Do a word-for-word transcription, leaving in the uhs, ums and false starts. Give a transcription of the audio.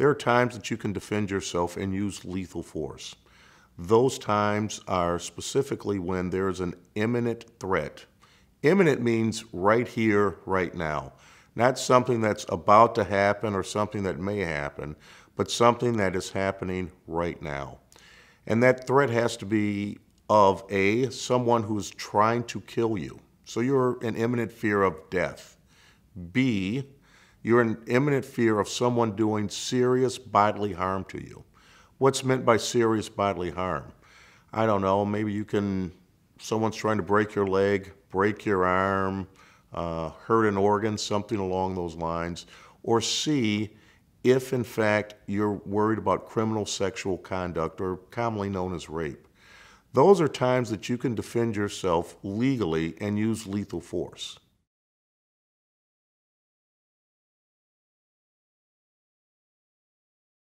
There are times that you can defend yourself and use lethal force. Those times are specifically when there is an imminent threat. Imminent means right here, right now. Not something that's about to happen or something that may happen, but something that is happening right now. And that threat has to be of A, someone who is trying to kill you. So you're in imminent fear of death. B, you're in imminent fear of someone doing serious bodily harm to you. What's meant by serious bodily harm? I don't know, maybe you can, someone's trying to break your leg, break your arm, uh, hurt an organ, something along those lines. Or C, if in fact you're worried about criminal sexual conduct, or commonly known as rape. Those are times that you can defend yourself legally and use lethal force.